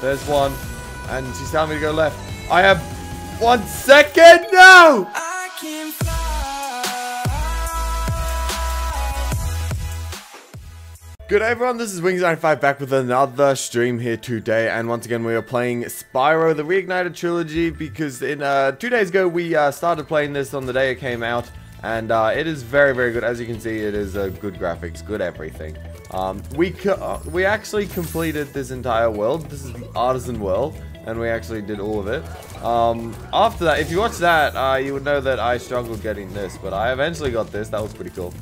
There's one. And she's telling me to go left. I have 1 second. No! I can fly. Good day, everyone. This is Wings95 back with another stream here today. And once again, we are playing Spyro: The Reignited Trilogy. Because in 2 days ago, we started playing this on the day it came out. And it is very, very good. As you can see, it is good graphics, good everything. We actually completed this entire world. This is the Artisan world, and we actually did all of it. After that, if you watch that, you would know that I struggled getting this, but I eventually got this. That was pretty cool.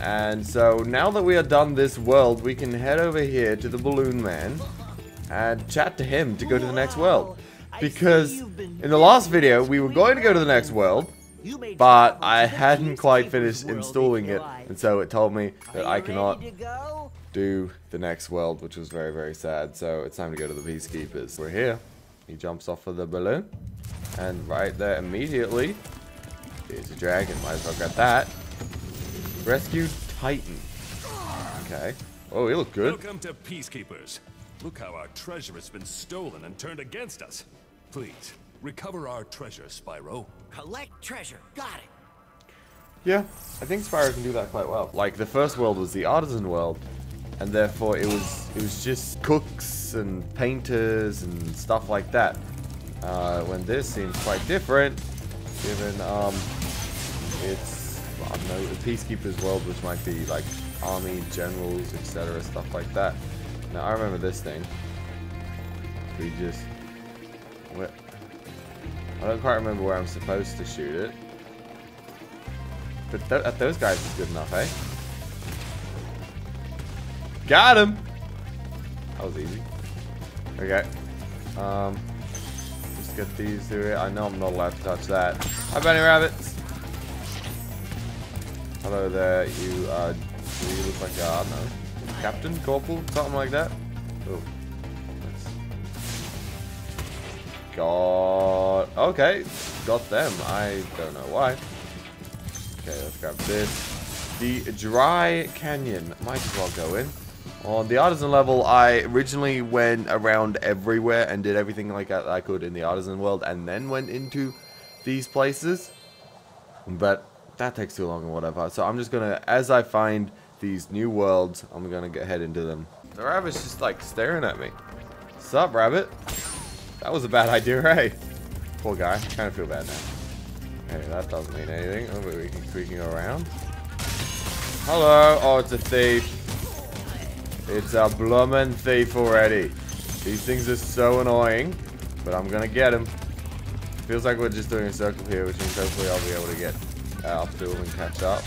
And so now that we are done this world, we can head over here to the Balloon Man and chat to him to go to the next world. Because in the last video, we were going to go to the next world, but I hadn't quite finished installing it, and so it told me that I cannot do the next world, which was very, very sad. So it's time to go to the Peacekeepers. We're here. He jumps off of the balloon, and right there immediately is a dragon. Might as well grab that. Rescue Titan. Okay. Oh, he looked good. Welcome to Peacekeepers. Look how our treasure has been stolen and turned against us. Please. Recover our treasure, Spyro. Collect treasure. Got it. Yeah, I think Spyro can do that quite well. Like, the first world was the Artisan world, and therefore it was just cooks and painters and stuff like that. When this seems quite different, given it's, well, I don't know, the Peacekeepers world, which might be like army, generals, etc., stuff like that. Now I remember this thing. We just went. I don't quite remember where I'm supposed to shoot it. But those guys is good enough, eh? Got him! That was easy. Okay. Just get these through it. I know I'm not allowed to touch that. Hi, Benny Rabbits! Hello there. You look like a, I don't know, captain, corporal, something like that. Oh. God. Okay, got them. I don't know why. Okay, let's grab this. The Dry Canyon. Might as well go in. On the Artisan level, I originally went around everywhere and did everything like I could in the Artisan world, and then went into these places. But that takes too long or whatever. So I'm just gonna, as I find these new worlds, I'm gonna head into them. The rabbit's just like staring at me. What's up, rabbit? That was a bad idea, right? Poor guy. I kind of feel bad now. Hey, that doesn't mean anything. Oh, but we can squeaking around. Hello. Oh, it's a thief. It's a bloomin' thief already. These things are so annoying, but I'm gonna get him. Feels like we're just doing a circle here, which means hopefully I'll be able to get up to him and catch up.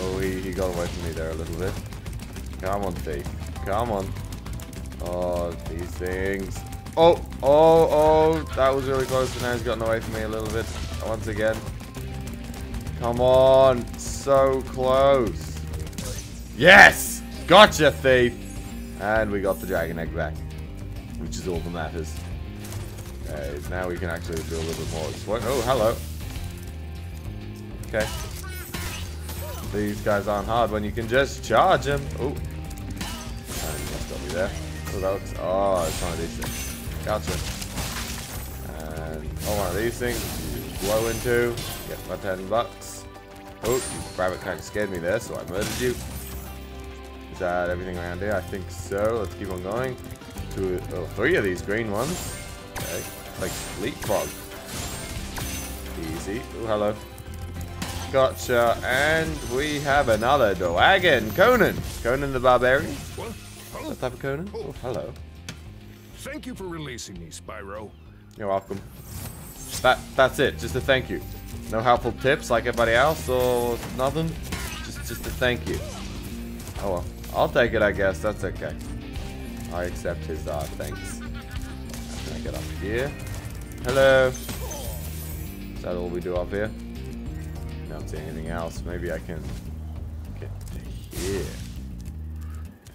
Oh, he got away from me there a little bit. Come on, thief. Come on. Oh, these things. Oh, oh, oh, that was really close, but now he's gotten away from me a little bit once again. Come on, so close. Yes! Gotcha, thief! And we got the dragon egg back, which is all that matters. Okay, now we can actually do a little bit more exploring. Oh, hello. Okay. These guys aren't hard when you can just charge them. Oh, that's got me there. Oh, that looks, oh, it's one of these things. Gotcha. And oh, one of these things you blow into. Get my $10. Oh, you rabbit kind of scared me there, so I murdered you. Is that everything around here? I think so. Let's keep on going. Three of these green ones. Okay. Like leapfrog. Easy. Oh, hello. Gotcha. And we have another dragon. Conan. Conan the Barbarian. What type of Conan? Oh, hello. Thank you for releasing me, Spyro. You're welcome. That's it. Just a thank you. No helpful tips like everybody else or nothing. Just a thank you. Oh well. I'll take it, I guess. That's okay. I accept his thanks. Can I get up here? Hello. Is that all we do up here? I don't see anything else. Maybe I can get to here.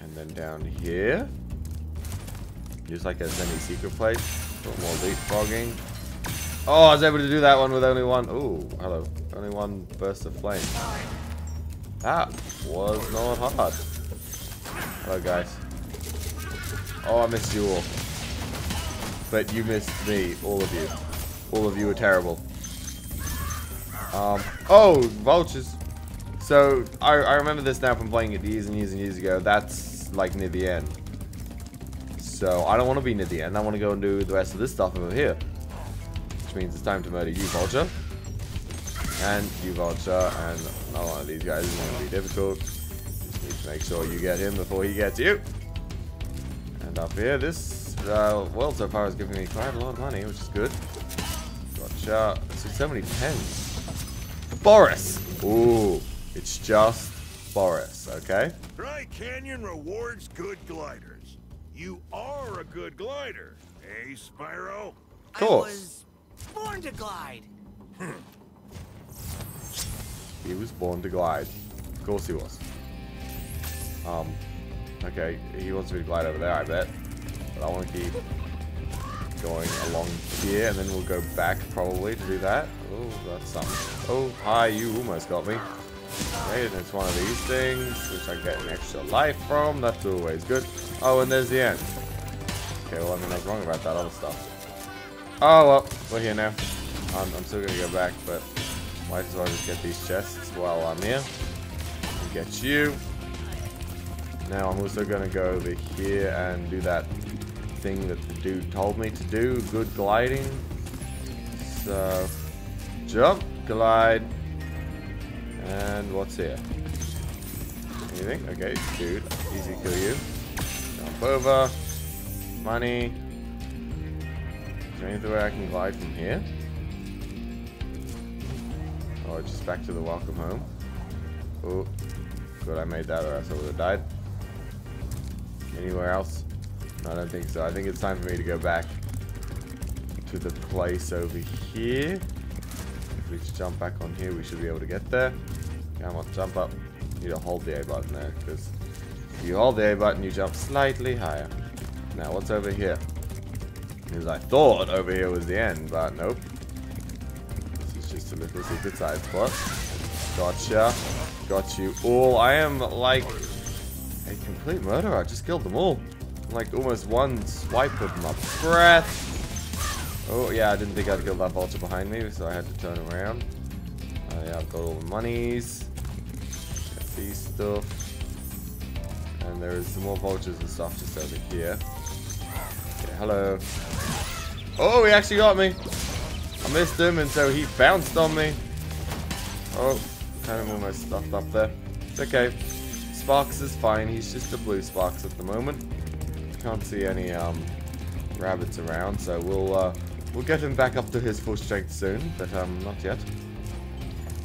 And then down here. Just like as any secret place. A little more leapfrogging. Oh, I was able to do that one with only one. Ooh, hello. Only one burst of flame. That was not hard. Hello, guys. Oh, I missed you all. but you missed me, all of you. All of you are terrible. Oh, vultures. So, I remember this now from playing it years and years and years ago. That's, like, near the end. So, I don't want to be near the end. I want to go and do the rest of this stuff over here. Which means it's time to murder you, vulture. And you, vulture. And another one of these guys is going to be difficult. Just need to make sure you get him before he gets you. And up here, this world so far is giving me quite a lot of money, which is good. Gotcha. So many pens. Boris! Ooh. It's just Boris, okay? Dry Canyon rewards good gliders. You are a good glider, eh, Spyro? Of course. I was born to glide. He was born to glide. Of course he was. Okay, he wants me to glide over there, I bet. But I want to keep going along here, and then we'll go back probably to do that. Oh, that's something. Oh, hi, you almost got me. Okay, and it's one of these things, which I get an extra life from. That's always good. Oh, and there's the end. Okay, well, I mean, I was wrong about that other stuff. Oh, well, we're here now. I'm still going to go back, but might as well just get these chests while I'm here. And get you. Now, I'm also going to go over here and do that thing that the dude told me to do. Good gliding. So, jump, glide. And what's here? Anything? Okay, dude. Easy to kill you. Jump over. Money. Is there anything where I can glide from here? Or just back to the welcome home? Oh, good. I made that or else I would have died. Anywhere else? No, I don't think so. I think it's time for me to go back to the place over here. We just jump back on here, we should be able to get there. Come on, jump up. You need to hold the A button there, because if you hold the A button, you jump slightly higher. Now, what's over here? Because I thought over here was the end, but nope. This is just a little secret side spot. Gotcha. Got you all. I am, like, a complete murderer. I just killed them all. I'm, like, almost one swipe with my breath. Oh, yeah, I didn't think I'd kill that vulture behind me, so I had to turn around. Yeah, I've got all the monies. Get these stuff. And there is some more vultures and stuff just over here. Okay, hello. Oh, he actually got me. I missed him, and so he bounced on me. Oh, kind of almost stuffed up there. It's okay. Sparks is fine. He's just a blue Sparks at the moment. Can't see any rabbits around, so we'll get him back up to his full strength soon, but not yet.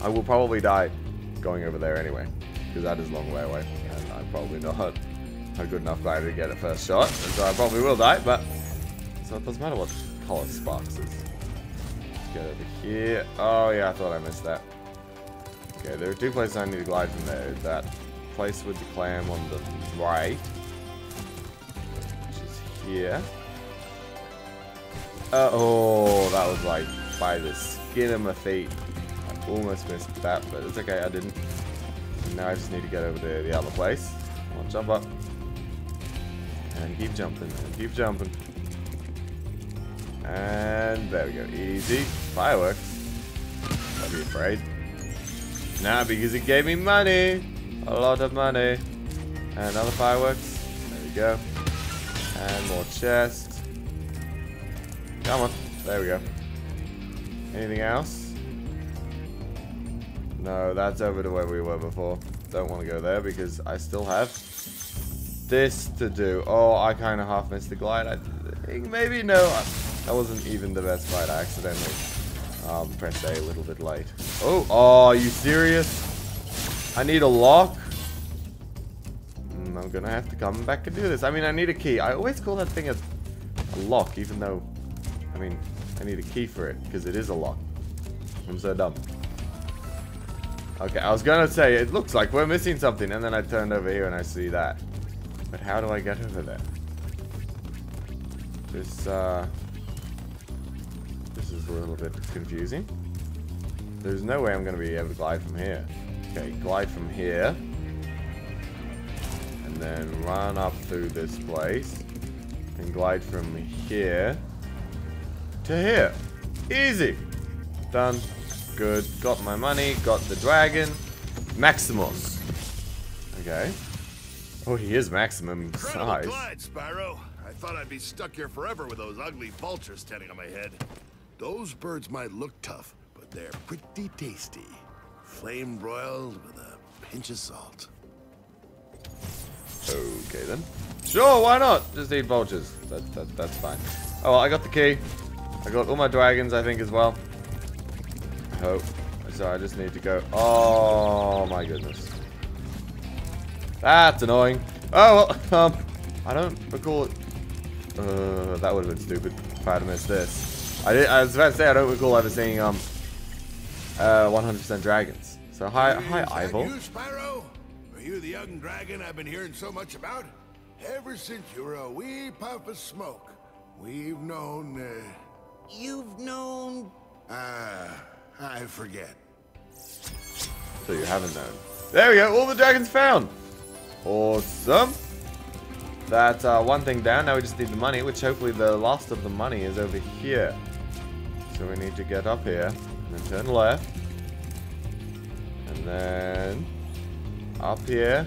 I will probably die going over there anyway, because that is a long way away, and I'm probably not a good enough guy to get a first shot, so I probably will die, but so it doesn't matter what color Sparks is. Let's get over here. Oh yeah, I thought I missed that. Okay, there are two places I need to glide from there. That place with the clam on the right, which is here. Oh, that was like by the skin of my feet. I almost missed that, but it's okay, I didn't. Now I just need to get over to the other place. I'll jump up. And keep jumping, and keep jumping. And there we go, easy. Fireworks. Don't be afraid. Nah, because it gave me money. A lot of money. And other fireworks. There we go. And more chests. Come on. There we go. Anything else? No, that's over to where we were before. Don't want to go there because I still have this to do. Oh, I kind of half missed the glide. I think maybe no. That wasn't even the best fight. I accidentally pressed A little bit late. Oh, are you serious? I need a lock. I'm going to have to come back and do this. I mean, I need a key. I always call that thing a lock, even though... I mean, I need a key for it, because it is a lock. I'm so dumb. Okay, I was gonna say, it looks like we're missing something, and then I turned over here and I see that. But how do I get over there? This is a little bit confusing. There's no way I'm gonna be able to glide from here. Okay, glide from here. And then run up through this place. And glide from here. to here. Easy. Done. Good. Got my money. Got the dragon. Maximus. Okay. Oh, he is maximum size. Incredible glide, Spyro. I thought I'd be stuck here forever with those ugly vultures standing on my head. Those birds might look tough, but they're pretty tasty. Flame broiled with a pinch of salt. Okay then. Sure, why not? Just eat vultures. That's fine. Oh, well, I got the key. I got all my dragons, I think, as well. I hope. Sorry, I just need to go. Oh my goodness. That's annoying. Oh, well, I don't recall it. That would have been stupid if I had missed this. I was about to say I don't recall ever seeing 100% dragons. So hi, Ivor. You, Spyro? Are you the young dragon I've been hearing so much about? Ever since you were a wee puff of smoke, we've known. You've known. I forget. So you haven't known. There we go. All the dragons found. Awesome. That's one thing down. Now we just need the money, which hopefully the last of the money is over here. So we need to get up here and then turn left, and then up here,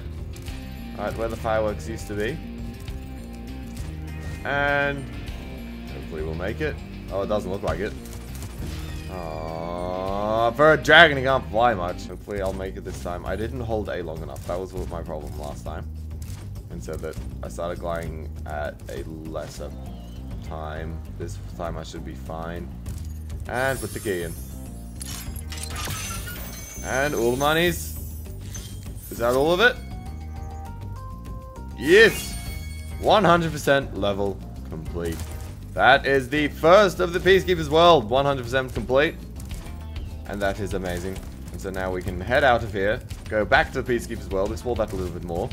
right where the fireworks used to be, and hopefully we'll make it. Oh, it doesn't look like it. Aww, for a dragon, he can't fly much. Hopefully I'll make it this time. I didn't hold A long enough. That was my problem last time. And so that I started gliding at a lesser time. This time I should be fine. And put the key in. And all the monies. Is that all of it? Yes! 100% level complete. That is the first of the Peacekeepers world, 100% complete. And that is amazing. And so now we can head out of here, go back to the Peacekeepers world, explore that a little bit more.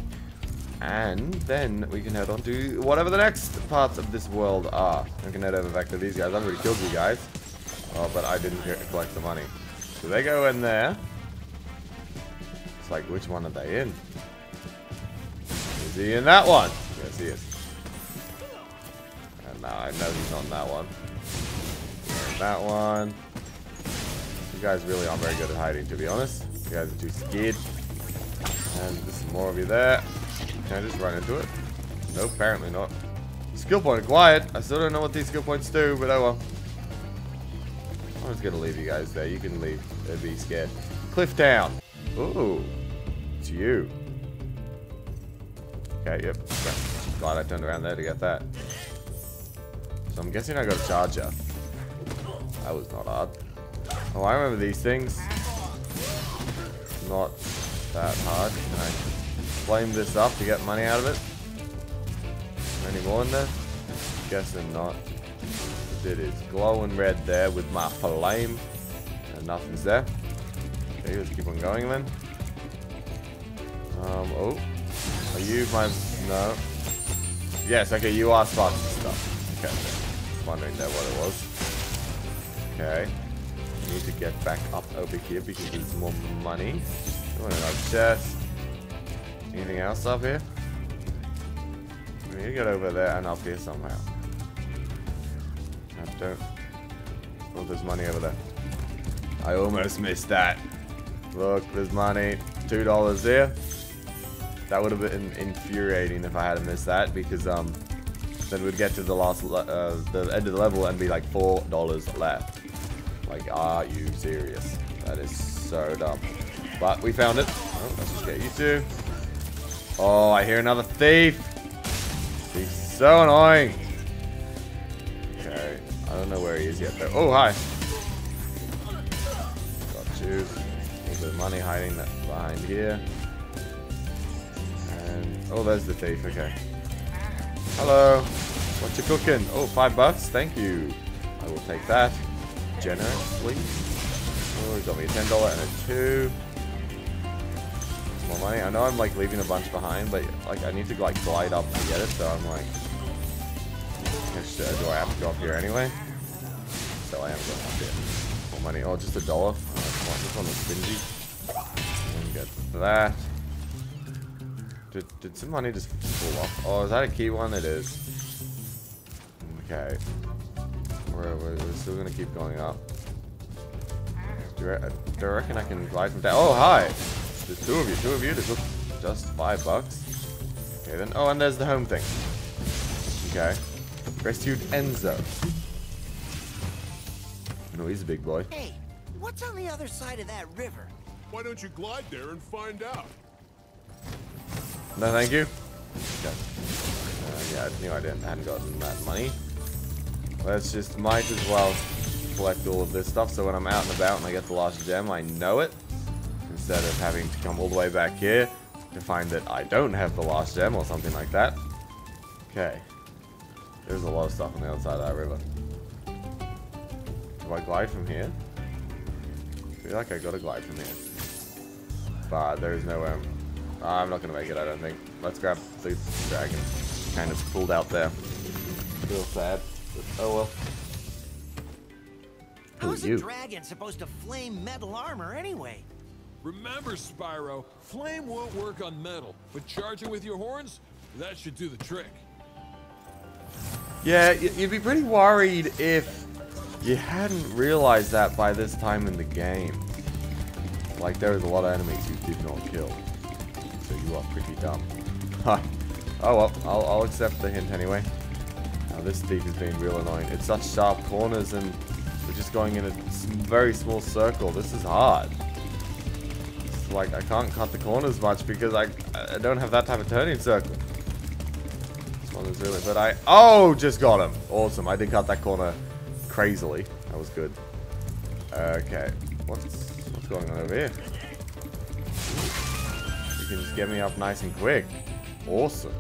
And then we can head on to whatever the next parts of this world are. We can head over back to these guys. I've already killed you guys. Oh, but I didn't collect the money. So they go in there. It's like, which one are they in? Is he in that one? Yes, he is. No, I know he's not in that one. And that one. You guys really aren't very good at hiding, to be honest. You guys are too scared. And there's more of you there. Can I just run into it? No, apparently not. Skill point acquired. I still don't know what these skill points do, but oh well. I'm just going to leave you guys there. You can leave. Don't be scared. Clifftown. Ooh. It's you. Okay, yep. Glad I turned around there to get that. So I'm guessing I got a charger. That was not hard. Oh, I remember these things. Not that hard. Can I flame this up to get money out of it? Any more in there? Guessing not. It is glowing red there with my flame. And nothing's there. Okay, let's keep on going then. Oh. Are you my... No. Yes, okay, you are Sparks and stuff. Okay, wondering there what it was. Okay, I need to get back up over here because there's more money. Oh, another chest. Anything else up here? We need to get over there and up here somehow. I don't. Oh, there's money over there. I almost missed that. Look, there's money. $2 there. That would have been infuriating if I had missed that because then we'd get to the last, the end of the level and be like $4 left. Like, are you serious? That is so dumb. But we found it. Oh, let's just get you two. Oh, I hear another thief. He's so annoying. Okay, I don't know where he is yet though. Oh, hi. Got you. A little bit of money hiding that behind here. And oh, there's the thief. Okay. Hello. What you cooking? Oh, $5. Thank you. I will take that. Generously. Oh, he got me a $10 and a 2. More money. I know I'm like leaving a bunch behind, but like I need to like glide up to get it, so I'm like, do I have to go up here anyway? So I am going up here. More money. Oh, just $1. Oh, come on, this one looks stingy. And get that. Did some money just fall off? Oh, is that a key one? It is. Okay. We're still gonna keep going up. Do I reckon I can glide from down? Oh, hi! There's two of you. This looks just $5. Okay then. Oh, and there's the home thing. Okay. Rescued Enzo. No, he's a big boy. Hey, what's on the other side of that river? Why don't you glide there and find out? No, thank you. Okay. Yeah, I knew I hadn't gotten that money. Let's just might as well collect all of this stuff so when I'm out and about and I get the last gem, I know it. Instead of having to come all the way back here to find that I don't have the last gem or something like that. Okay. There's a lot of stuff on the other side of that river. Do I glide from here? I feel like I gotta glide from here. But there is no way I'm not gonna make it, I don't think. Let's grab the dragon. Kind of pulled out there. Real sad. Oh well. How's a dragon supposed to flame metal armor anyway? Remember, Spyro, flame won't work on metal, but charge it with your horns, that should do the trick. Yeah, you'd be pretty worried if you hadn't realized that by this time in the game. Like, there was a lot of enemies you did not kill. So you are pretty dumb. Ha. Oh well, I'll accept the hint anyway. Now this thief has been real annoying. It's such sharp corners and we're just going in a very small circle. This is hard. It's like I can't cut the corners much because I don't have that type of turning circle. This one is really, but oh, just got him. Awesome, I did cut that corner crazily. That was good. Okay, what's going on over here? You can just get me up nice and quick. Awesome.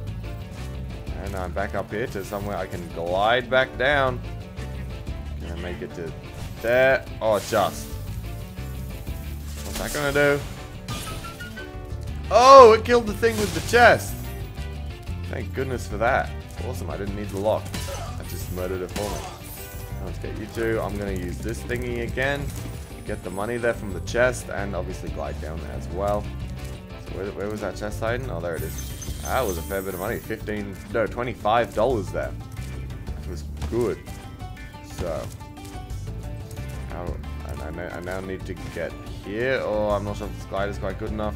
And I'm back up here to somewhere I can glide back down. Gonna make it to there. Oh, just. What's that gonna do? Oh, it killed the thing with the chest. Thank goodness for that. Awesome, I didn't need the lock. I just murdered it for me. Let's get you two. I'm gonna use this thingy again. Get the money there from the chest and obviously glide down there as well. So where was that chest hiding? Oh, there it is. That was a fair bit of money. $25 there. That was good. So, I now need to get here. Oh, I'm not sure if this glide is quite good enough.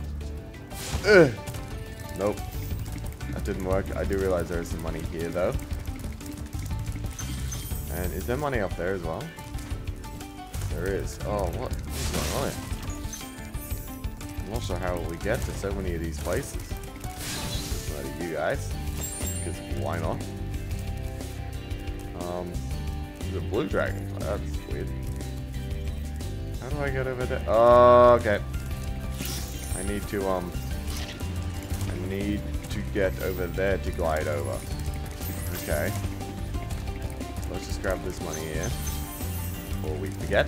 Ugh. Nope. That didn't work. I do realize there is some money here, though. And is there money up there as well? There is. Oh, what is going on here? I'm not sure how we get to so many of these places. You guys, because why not? The blue dragon. That's weird. How do I get over there? Oh, okay. I need to get over there to glide over. Okay. Let's just grab this money here before we forget.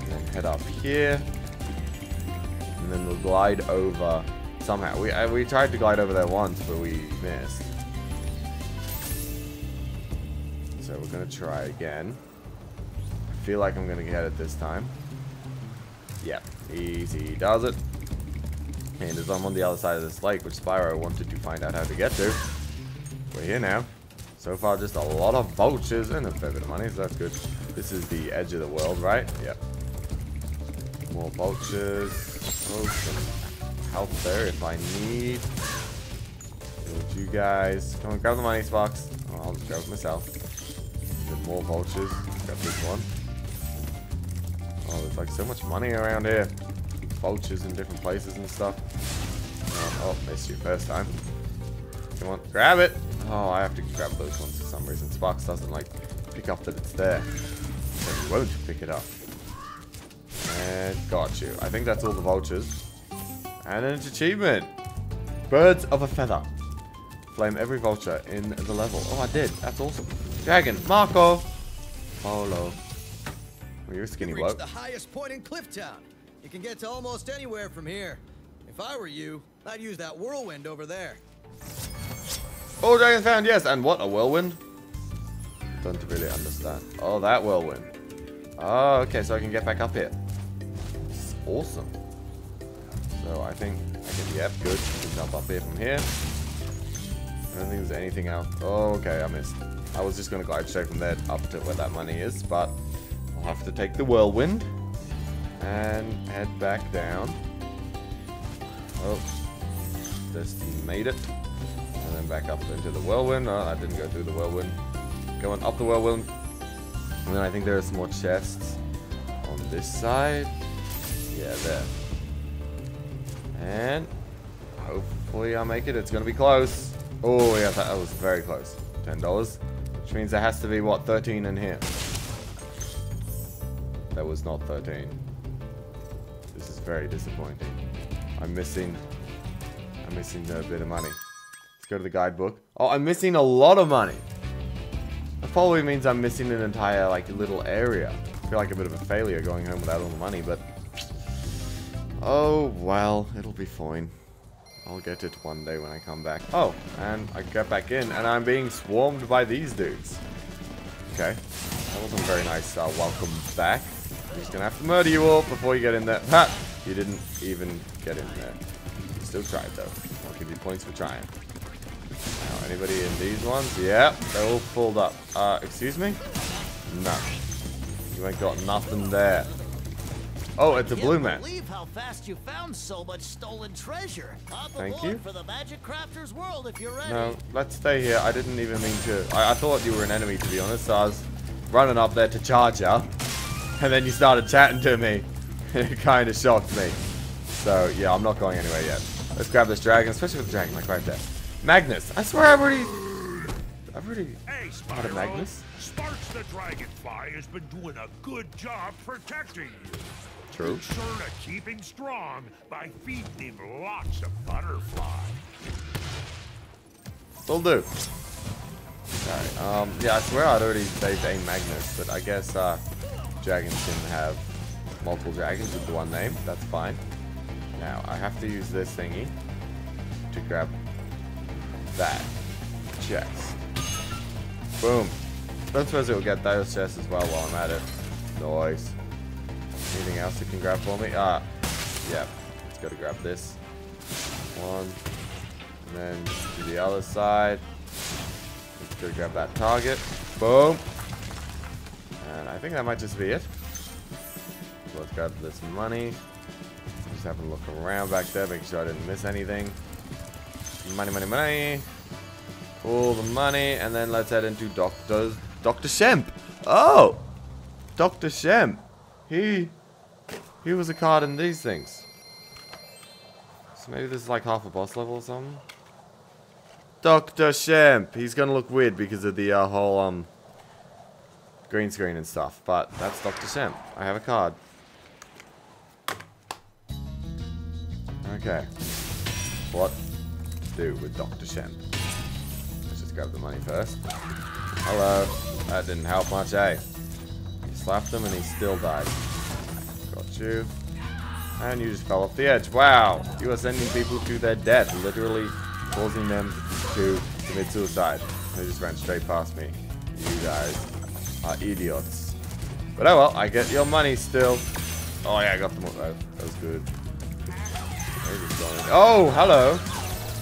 And then head up here, and then we'll glide over. Somehow we tried to glide over there once, but we missed. So we're gonna try again. I feel like I'm gonna get it this time. Yep, easy does it. And as I'm on the other side of this lake, which Spyro wanted to find out how to get to, we're here now. So far, just a lot of vultures and a fair bit of money, so that's good. This is the edge of the world, right? Yep. More vultures. Awesome. Health there if I need. With you guys. Come on, grab the money, Sparks. Oh, I'll just grab it myself. There's more vultures. Grab this one. Oh, there's like so much money around here. Vultures in different places and stuff. Oh, missed you first time. Come on, grab it. Oh, I have to grab those ones for some reason. Sparks doesn't like pick up that it's there. It won't pick it up. And got you. I think that's all the vultures. And an achievement! Birds of a Feather. Flame every vulture in the level. Oh, I did. That's awesome. Dragon, Marco Polo. Well, you're a skinny bloke. The highest point in Clifftown. You can get to almost anywhere from here. If I were you, I'd use that whirlwind over there. Oh, dragon found, yes. And what a whirlwind. Don't really understand. Oh, that whirlwind. Oh, okay. So I can get back up here. It's awesome. So I think I can, yep, good. Jump up here from here. I don't think there's anything else. Oh, okay, I missed. I was just going to glide straight from there up to where that money is, but I'll have to take the whirlwind and head back down. Oh, just made it. And then back up into the whirlwind. Oh, I didn't go through the whirlwind. Going up the whirlwind. And then I think there are some more chests on this side. Yeah, there. And hopefully I'll make it. It's going to be close. Oh, yeah, that was very close. $10. Which means there has to be, what, 13 in here. That was not 13. This is very disappointing. I'm missing a bit of money. Let's go to the guidebook. Oh, I'm missing a lot of money. That probably means I'm missing an entire, like, little area. I feel like a bit of a failure going home without all the money, but... oh, well, it'll be fine. I'll get it one day when I come back. Oh, and I get back in, and I'm being swarmed by these dudes. Okay. That wasn't very nice. Welcome back. I'm just gonna have to murder you all before you get in there. Ha! You didn't even get in there. Still tried, though. I'll give you points for trying. Now, anybody in these ones? Yeah, they're all pulled up. Excuse me? No. You ain't got nothing there. Oh, it's a blue man. I can't believe how fast you found so much stolen treasure. Thank you. For the Magic Crafters world if you're ready. No, let's stay here. I didn't even mean to. I thought you were an enemy, to be honest. So I was running up there to charge you, and then you started chatting to me. It kind of shocked me. So, yeah, I'm not going anywhere yet. Let's grab this dragon, especially with the dragon, like right there. Magnus! I swear I've already got a Magnus. Sparks the Dragonfly has been doing a good job protecting you. True. Be sure to keep him strong by feeding him lots of butterflies. Will do. Alright, yeah, I swear I'd already saved a Magnus, but I guess, dragons can have multiple dragons with the one name. That's fine. Now, I have to use this thingy to grab that chest. Boom. Don't suppose it will get those chests as well while I'm at it. Nice. Anything else you can grab for me? Yeah. Let's go to grab this one. And then to the other side. Let's go grab that target. Boom. And I think that might just be it. So let's grab this money. Just have a look around back there, making sure I didn't miss anything. Money, money, money. All the money. And then let's head into Doctor Shemp. Oh! Doctor Shemp. He was a card in these things. So maybe this is like half a boss level or something. Dr. Shemp. He's gonna look weird because of the whole green screen and stuff. But that's Dr. Shemp. I have a card. Okay. What do with Dr. Shemp? Let's just grab the money first. Hello. That didn't help much, eh? Slapped him and he still died. Got you. And you just fell off the edge. Wow! You are sending people to their death, literally causing them to commit suicide. They just ran straight past me. You guys are idiots. But oh well, I get your money still. Oh yeah, I got them all. That was good. Oh, hello!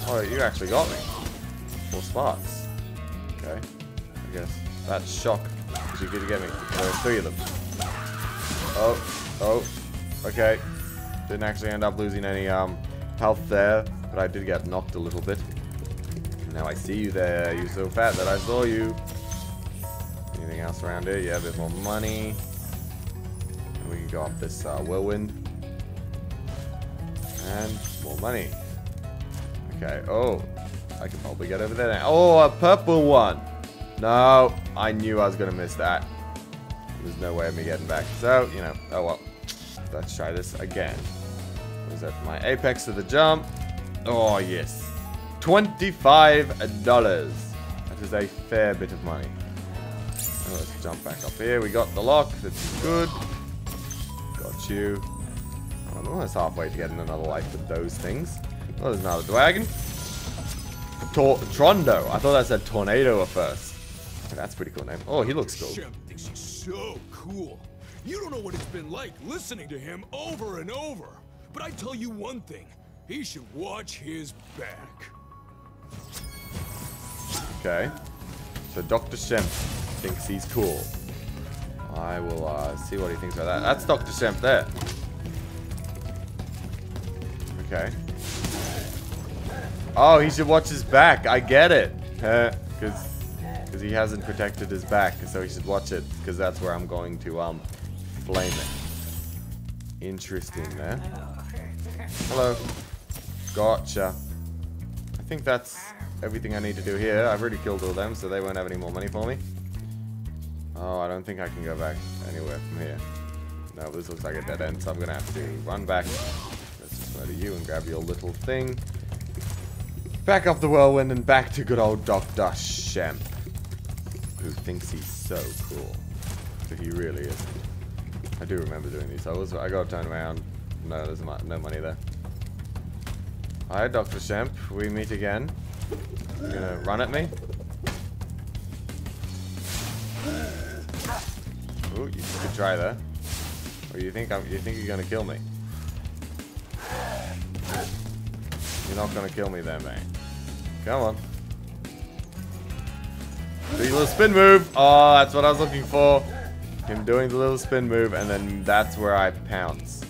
Oh, you actually got me. 4 sparks. Okay. I guess that's shock. You're good to get me. There's 3 of them. Oh, okay. Didn't actually end up losing any health there, but I did get knocked a little bit. Now I see you there. You're so fat that I saw you. Anything else around here? Yeah, a bit more money. And we can go up this whirlwind. And more money. Okay. Oh, I can probably get over there now. Oh, a purple one. No, I knew I was going to miss that. There's no way of me getting back. So, you know, oh well. Let's try this again. What is that for my apex to the jump? Oh, yes. $25. That is a fair bit of money. Oh, let's jump back up here. We got the lock. That's good. Got you. I'm almost halfway to getting another life with those things. Oh, there's another dragon. Tor Trondo. I thought I said tornado at first. That's a pretty cool name. Oh, he looks cool. Shemp thinks he's so cool. You don't know what it's been like listening to him over and over. But I tell you one thing. He should watch his back. Okay. So Doctor Shemp thinks he's cool. I will see what he thinks about that. That's Doctor Shemp there. Okay. Oh, he should watch his back. I get it. Because he hasn't protected his back. So he should watch it. Because that's where I'm going to flame it. Interesting there. Hello. Gotcha. I think that's everything I need to do here. I've already killed all of them, so they won't have any more money for me. Oh, I don't think I can go back anywhere from here. No, this looks like a dead end, so I'm going to have to run back. Let's just go to you and grab your little thing. Back up the whirlwind and back to good old Dr. Shemp, who thinks he's so cool. But he really isn't. I do remember doing these. I got turned around. No, there's no money there. Hi, Dr. Shemp. We meet again. You gonna run at me? Ooh, you could try that. Or you think you're gonna kill me? You're not gonna kill me there, mate. Come on. Do your little spin move! Oh, that's what I was looking for. Him doing the little spin move, and then that's where I pounce.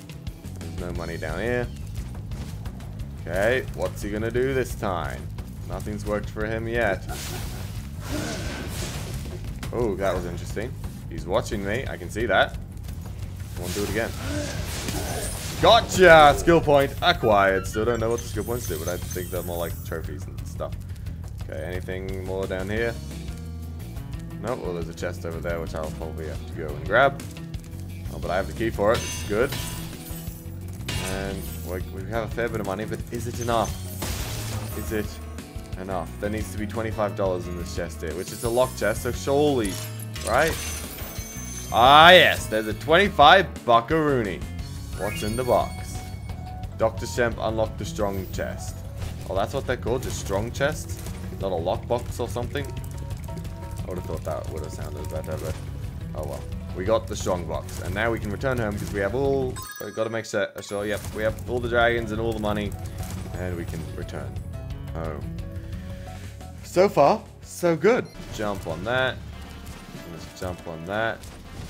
There's no money down here. Okay, what's he gonna do this time? Nothing's worked for him yet. Oh, that was interesting. He's watching me. I can see that. Come on, do it again. Gotcha! Skill point acquired. Still don't know what the skill points do, but I think they're more like trophies and stuff. Okay, anything more down here? Nope. Well, there's a chest over there, which I'll probably have to go and grab. Oh, but I have the key for it. It's good. And we have a fair bit of money, but is it enough? Is it enough? There needs to be $25 in this chest here, which is a locked chest, so surely, right? Ah, yes. There's a 25 buckaroony. What's in the box? Dr. Shemp unlocked the strong chest. Oh, that's what they're called? Just strong chests? Not a lockbox or something? I would have thought that would have sounded better, but oh well. We got the strong box, and now we can return home because we have all... We've got to make sure, yep, we have all the dragons and all the money, and we can return home. So far, so good. Jump on that. Let's jump on that.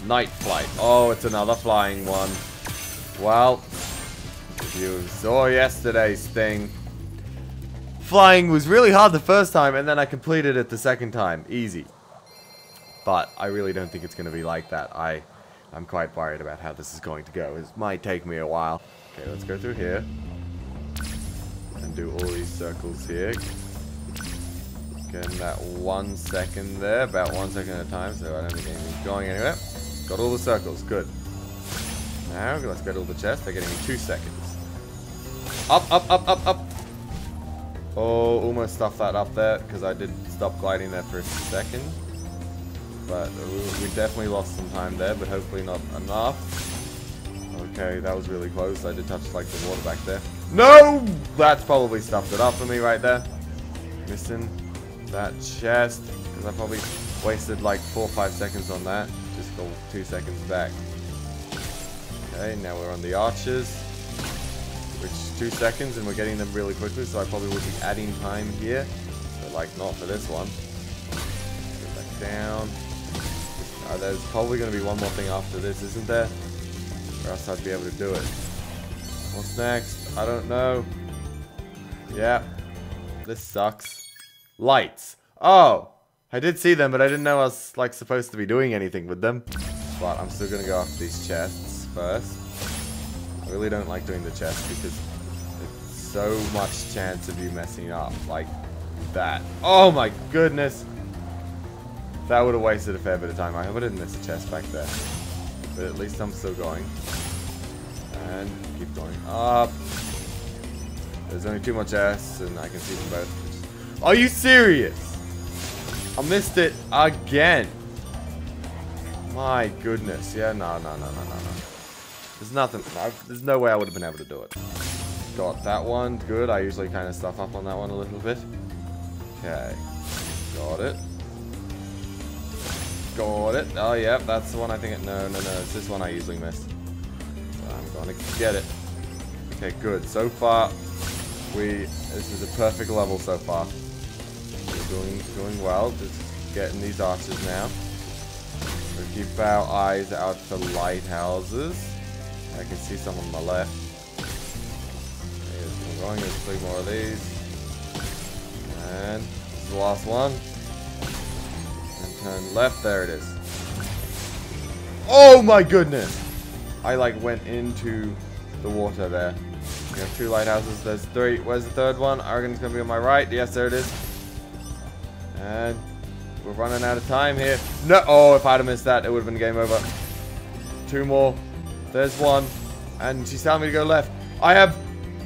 Night flight. Oh, it's another flying one. Well, if you saw yesterday's thing, flying was really hard the first time, and then I completed it the second time. Easy. But I really don't think it's going to be like that. I'm quite worried about how this is going to go. It might take me a while. Okay, let's go through here. And do all these circles here. Getting that 1 second there. About 1 second at a time, so I don't think anything's going anywhere. Got all the circles. Good. Now, let's go to all the chests. They're getting me 2 seconds. Up, up, up, up, up. Oh, almost stuffed that up there, because I did stop gliding there for a second. But we definitely lost some time there, but hopefully not enough. Okay, that was really close. I did touch, like, the water back there. No! That's probably stuffed it up for me right there. Missing that chest, because I probably wasted, like, 4 or 5 seconds on that. Just got 2 seconds back. Okay, now we're on the arches. Which is 2 seconds, and we're getting them really quickly, so I probably would be adding time here. But, like, not for this one. Get back down. Oh, there's probably going to be one more thing after this, isn't there? Or else I'd be able to do it. What's next? I don't know. Yeah. This sucks. Lights. Oh! I did see them, but I didn't know I was, like, supposed to be doing anything with them. But I'm still going to go after these chests first. I really don't like doing the chests because there's so much chance of you messing up. Like that. Oh my goodness! That would have wasted a fair bit of time. I hope I didn't miss a chest back there. But at least I'm still going. And keep going up. There's only 2 more chests and I can see them both. Are you serious? I missed it again. My goodness. Yeah, no. There's nothing. There's no way I would have been able to do it. Got that one. Good. I usually kind of stuff up on that one a little bit. Okay. Got it. Got it. Oh, yeah. That's the one I think it... No. It's this one I usually miss. So I'm going to get it. Okay, good. So far, This is a perfect level so far. Going well, just getting these archers now. We'll keep our eyes out for lighthouses. I can see some on my left. There's one going, there's three more of these. And this is the last one. And turn left, there it is. Oh my goodness! I like went into the water there. We have two lighthouses, there's three. Where's the third one? I reckon it's gonna be on my right. Yes, there it is. And we're running out of time here. No! Oh, if I'd have missed that, it would have been game over. Two more. There's one. And she's telling me to go left. I have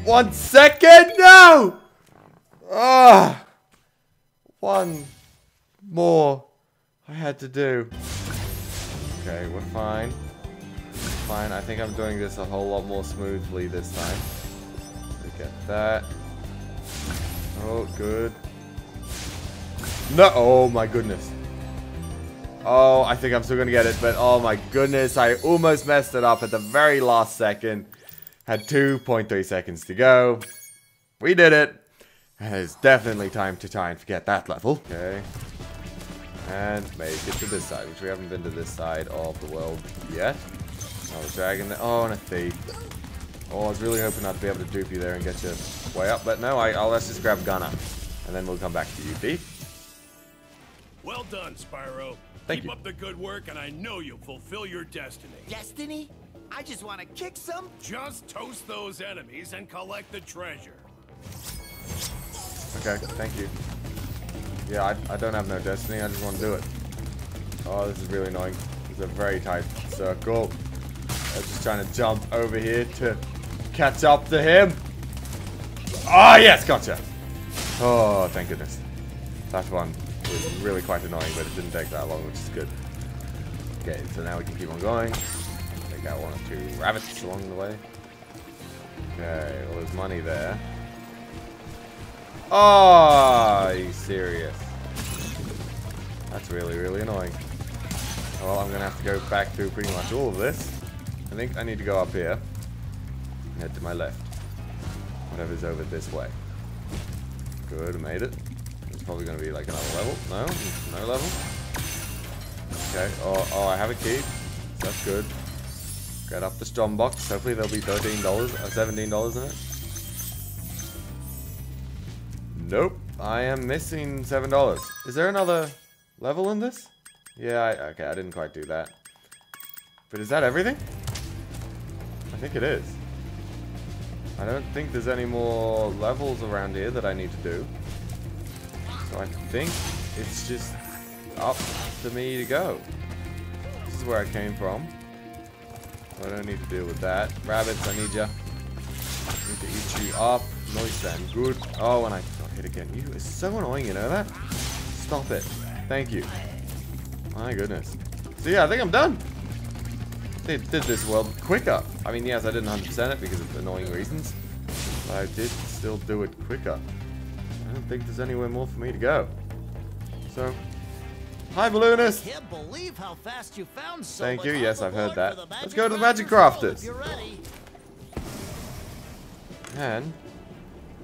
1 second! No! Ah! One more I had to do. Okay, we're fine. Fine, I think I'm doing this a whole lot more smoothly this time. We get that. Oh, good. No! Oh my goodness. Oh, I think I'm still gonna get it, but oh my goodness, I almost messed it up at the very last second. Had 2.3 seconds to go. We did it. It's definitely time to try and forget that level. Okay. And make it to this side, which we haven't been to this side of the world yet. Oh, dragon there. Oh, and a thief. Oh, I was really hoping I'd be able to dupe you there and get you way up, but no, let's just grab Gunner. And then we'll come back to you, thief. Well done, Spyro. Thank you. Keep up the good work, and I know you'll fulfill your destiny. Destiny? I just want to kick some. Just toast those enemies and collect the treasure. Okay, thank you. Yeah, I don't have no destiny. I just want to do it. Oh, this is really annoying. It's a very tight circle. I was just trying to jump over here to catch up to him. Oh, yes, gotcha. Oh, thank goodness. That one. It was really quite annoying, but it didn't take that long, which is good. Okay, so now we can keep on going. Take out one or two rabbits along the way. Okay, well, there's money there. Oh, are you serious? That's really, really annoying. Well, I'm going to have to go back through pretty much all of this. I think I need to go up here and head to my left. Whatever's over this way. Good, made it. Probably gonna be like another level. No, no level. Okay. Oh, I have a key. That's good. Get up the strong box. Hopefully there'll be $13 or $17 in it. Nope. I am missing $7. Is there another level in this? Yeah. Okay. I didn't quite do that. But is that everything? I think it is. I don't think there's any more levels around here that I need to do. I think it's just up to me to go. This is where I came from. I don't need to deal with that. Rabbits, I need ya. I need to eat you up. Nice and good. Oh, and I got hit again. You is so annoying, you know that? Stop it. Thank you. My goodness. So yeah, I think I'm done. They did this world quicker. I mean, yes, I didn't 100% it because of annoying reasons. But I did still do it quicker. I don't think there's anywhere more for me to go. So, hi Balloonist! Can't believe how fast you found something. Thank you, yes, I've heard that. Let's go to the Magic Crafters! And,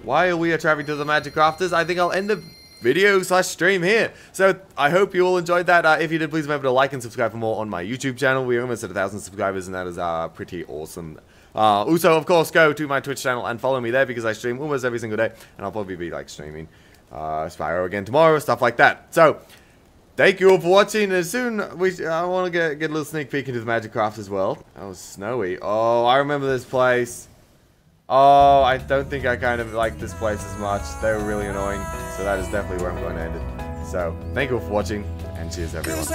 while we are traveling to the Magic Crafters, I think I'll end the video / stream here. So, I hope you all enjoyed that. If you did, please remember to like and subscribe for more on my YouTube channel. We're almost at 1,000 subscribers, and that is pretty awesome. Also, of course, go to my Twitch channel and follow me there because I stream almost every single day. And I'll probably be, like, streaming Spyro again tomorrow, stuff like that. So, thank you all for watching. And soon, I want to get a little sneak peek into the Magic Craft as well. That was snowy. Oh, I remember this place. Oh, I don't think I kind of like this place as much. They were really annoying. So that is definitely where I'm going to end it. So, thank you all for watching. And cheers, everyone.